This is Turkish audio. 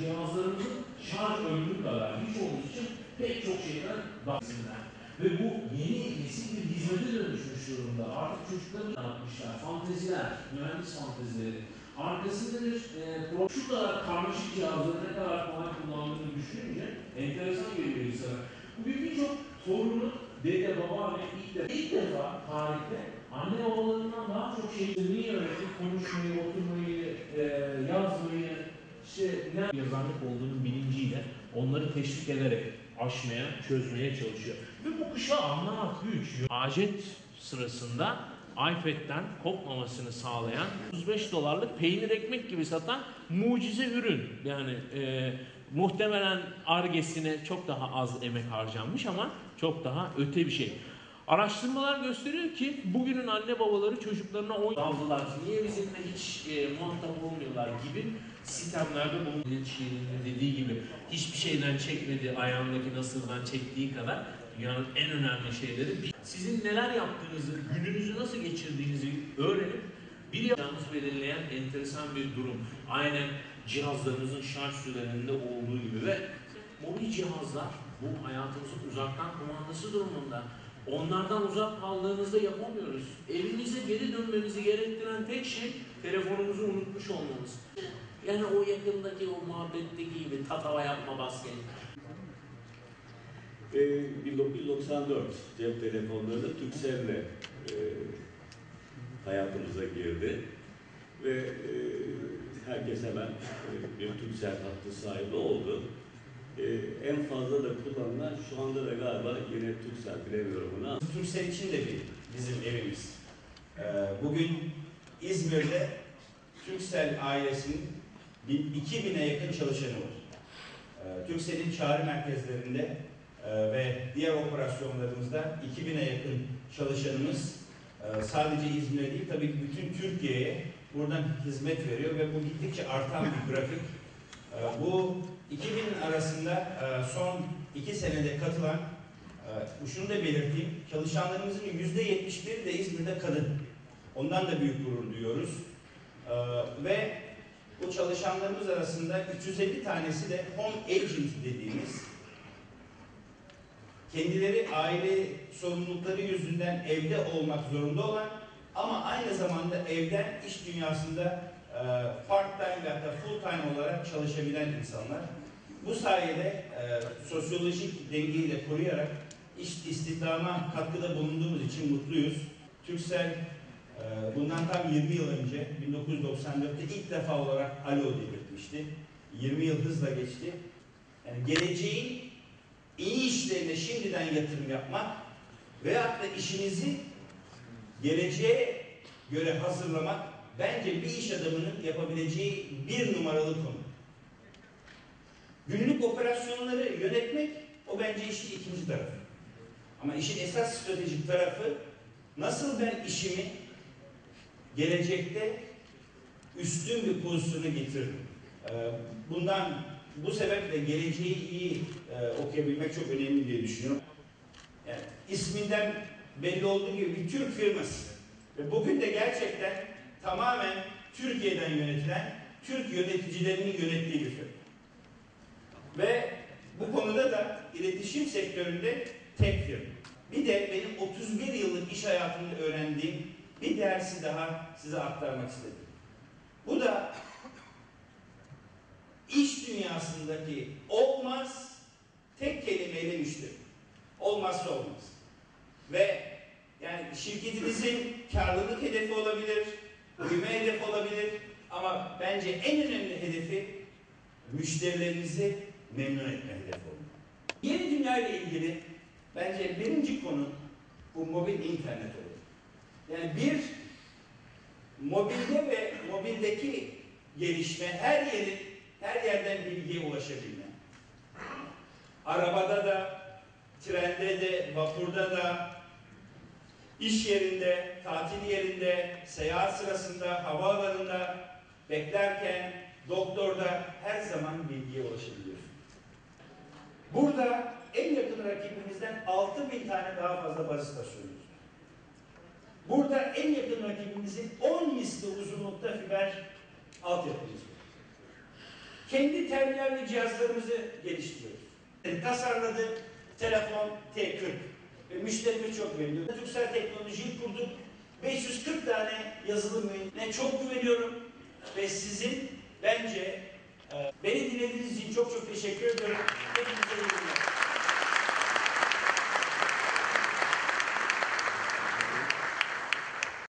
cihazlarımızın şarj ömrünü kadar hiç olduğu için pek çok şeyden bahsediler. Ve bu yeni nesil bir hizmete dönüşmüş durumda. Artık çocukları yapmışlar, fanteziler, mühendis fantezileri. Arkasında bir şu kadar karmaşık cihazları ne kadar kolay kullandığını düşününce enteresan geliyor insana. Bugün birçok torunu, dede, baba ve ilk defa tarihte anne babalarından daha çok şey dinleyi öğretip konuşmayı, oturmayı, yazmayı, işte ne yazarlık olduğunun bilinciyle onları teşvik ederek aşmaya, çözmeye çalışıyor. Ve bu kuşa anlamak büyük. Acet sırasında iPad'den kopmamasını sağlayan $35'lık peynir ekmek gibi satan mucize ürün. Yani muhtemelen Ar-Ge'sine çok daha az emek harcanmış ama çok daha öte bir şey. Araştırmalar gösteriyor ki bugünün anne babaları çocuklarına oynadılar, niye bizimle hiç muhatap olmuyorlar gibi sistemlerde bunun ilişkilerinde dediği gibi hiçbir şeyden çekmedi, ayağındaki nasırdan çektiği kadar dünyanın en önemli şeyleri. Sizin neler yaptığınızı, gününüzü nasıl geçirdiğinizi öğrenip bir yapacağınızı belirleyen enteresan bir durum. Aynen cihazlarımızın şarj sürelerinde olduğu gibi ve mobil cihazlar bu hayatımızın uzaktan kumandası durumunda. Onlardan uzak kaldığınızda yapamıyoruz. Evinize geri dönmenizi gerektiren tek şey telefonumuzu unutmuş olmamız. Yani o yakındaki o muhabbetteki gibi tatava yapma baskı. 1994 cep telefonlarında Turkcell'le hayatımıza girdi ve herkes hemen bir Turkcell hattı sahibi oldu. En fazla da kullanılan şu anda da galiba yine Turkcell, bilemiyorum buna. Turkcell için de bizim evimiz. Bugün İzmir'de Turkcell ailesinin 2000'e yakın çalışanı var. Turkcell'in çağrı merkezlerinde ve diğer operasyonlarımızda 2000'e yakın çalışanımız sadece İzmir'e değil tabii ki bütün Türkiye'ye buradan hizmet veriyor ve bu gittikçe artan bir grafik. Bu 2000 arasında son 2 senede katılan, şunu da belirteyim, çalışanlarımızın %71'i de İzmir'de kadın. Ondan da büyük gurur duyuyoruz. Ve bu çalışanlarımız arasında 350 tanesi de home agent dediğimiz, kendileri aile sorumlulukları yüzünden evde olmak zorunda olan ama aynı zamanda evden iş dünyasında part-time ya da full-time olarak çalışabilen insanlar. Bu sayede sosyolojik dengeyi de koruyarak iş istihdama katkıda bulunduğumuz için mutluyuz. Turkcell bundan tam 20 yıl önce 1994'te ilk defa olarak alo devirtmişti. 20 yıl hızla geçti. Yani geleceğin iyi işlerine şimdiden yatırım yapmak veyahut da işinizi geleceğe göre hazırlamak bence bir iş adamının yapabileceği bir numaralı konu. Günlük operasyonları yönetmek, o bence işin ikinci tarafı. Ama işin esas stratejik tarafı, nasıl ben işimi gelecekte üstün bir pozisyona getiririm. Bu sebeple geleceği iyi okuyabilmek çok önemli diye düşünüyorum. Yani isminden belli olduğu gibi bir Türk firması. Ve bugün de gerçekten tamamen Türkiye'den yönetilen, Türk yöneticilerinin yönettiği bir firma. Ve bu konuda da iletişim sektöründe tek firma. Bir de benim 31 yıllık iş hayatımda öğrendiğim bir dersi daha size aktarmak istedim. Bu da iş dünyasındaki olmaz, tek kelimeyle müşteri. Olmazsa olmaz. Ve yani şirketinizin karlılık hedefi olabilir, büyüme hedefi olabilir ama bence en önemli hedefi müşterilerinizi memnun etme hedefi olmalı. Yeni dünya ile ilgili bence birinci konu bu mobil internet oldu. Yani bir mobilde ve mobildeki gelişme her yerden bilgiye ulaşabilme. Arabada da, trende de, vapurda da, iş yerinde, tatil yerinde, seyahat sırasında, havaalanında, beklerken, doktorda her zaman bilgiye ulaşabiliyorsun. Burada en yakın rakibimizden 6000 tane daha fazla baz istasyonumuz var. Burada en yakın rakibimizin 10 misli uzunlukta fiber altyapımız var. kendi terminal cihazlarımızı geliştiriyoruz. Tasarladık telefon T40. Müşterimiz çok memnun. Turkcell Teknoloji'yi kurduk. 540 tane yazılım mühendisine çok güveniyorum ve sizin beni dinlediğiniz için çok çok teşekkür ediyorum. Hepinize iyi günler.